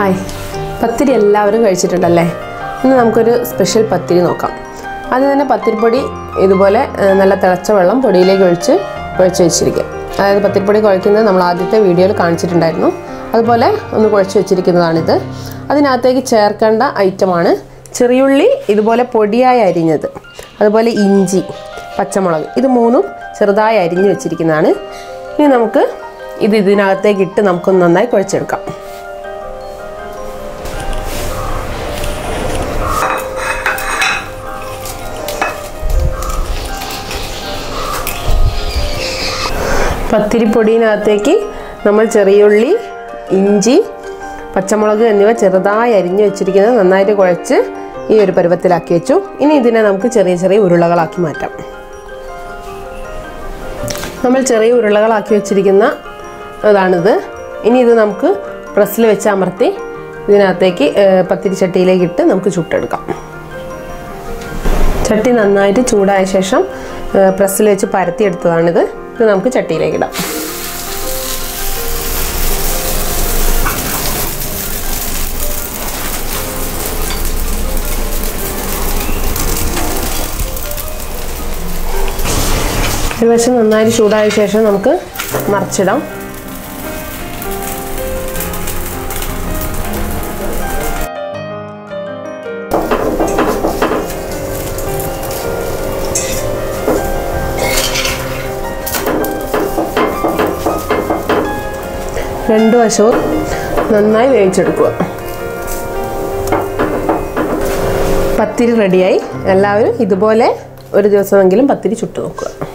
Hi, Pathiri എല്ലാവരും കഴിച്ചിട്ടുണ്ടല്ലേ ഇന്ന് നമുക്ക് ഒരു സ്പെഷ്യൽ പത്തിരി നോക്കാം ആദ്യം തന്നെ പത്തിരിപ്പൊടി ഇതുപോലെ നല്ല തിളച്ച വെള്ളം പൊടിയിലേക്ക് ഒഴിച്ച് വെച്ചിരിക്കുക അതായത് പത്തിരിപ്പൊടി കുഴക്കുന്നത് നമ്മൾ ആദ്യത്തെ വീഡിയോയിൽ കാണിച്ചിട്ടുണ്ടായിരുന്നു അതുപോലെ ഒന്ന് കുഴച്ച് വെച്ചിരിക്കുന്നതാണ് ഇത് അതിനകത്തേക്ക് ചേർക്കേണ്ട ഐറ്റം ആണ് ചെറിയുള്ളി ഇതുപോലെ പൊടിയായി അരിഞ്ഞത് അതുപോലെ ഇഞ്ചി പച്ചമുളക് ഇത് മൂന്നും ചെറുതായി അരിഞ്ഞു വെച്ചിരിക്കുന്നതാണ് ഇനി നമുക്ക് ഇത് ഇതിനകത്തേക്ക് ഇട്ട് നമുക്ക് നന്നായി കുഴച്ചെടുക്കാം പത്തിരി പൊടിയിനകത്തേക്ക് നമ്മൾ ചെറിയുള്ളി ഇഞ്ചി പച്ചമുളക് എന്നിവ ചെറുതായി അരിഞ്ഞു വെച്ചിരിക്കുന്നത് നന്നായിട്ട് കുഴച്ച് ഈ ഒരു പരുവത്തിലാക്കി വെച്ചു ഇനി ഇതിനെ നമുക്ക് ചെറിയ ചെറിയ ഉരുളകളാക്കി മാറ്റാം നമ്മൾ ചെറിയ ഉരുളകളാക്കി വെച്ചിരിക്കുന്ന അതാണിത് ഇനി ഇത് നമുക്ക് പ്രസ്സിൽ വെച്ച് അമർത്തി ഇതിനകത്തേക്ക് പത്തിരി ചട്ടിയിലേക്ക് ഇട്ട് നമുക്ക് ചുട്ടെടുക്കാം ചട്ടി നന്നായിട്ട് ചൂടായ ശേഷം പ്രസ്സിൽ വെച്ച് പരത്തി എടുത്തതാണിത് ഇത് നമുക്ക് ചട്ടിയിലേക്ക് ഇടാം ഒരു വശം നന്നായി ചൂടായ ശേഷം നമുക്ക് മറിച്ചിടാം രണ്ടു വശവും നന്നായി വേവിച്ചെടുക്കുക പത്തിരി റെഡിയായി എല്ലാവരും ഇതുപോലെ ഒരു ദിവസമെങ്കിലും പത്തിരി ചുട്ടു നോക്കുക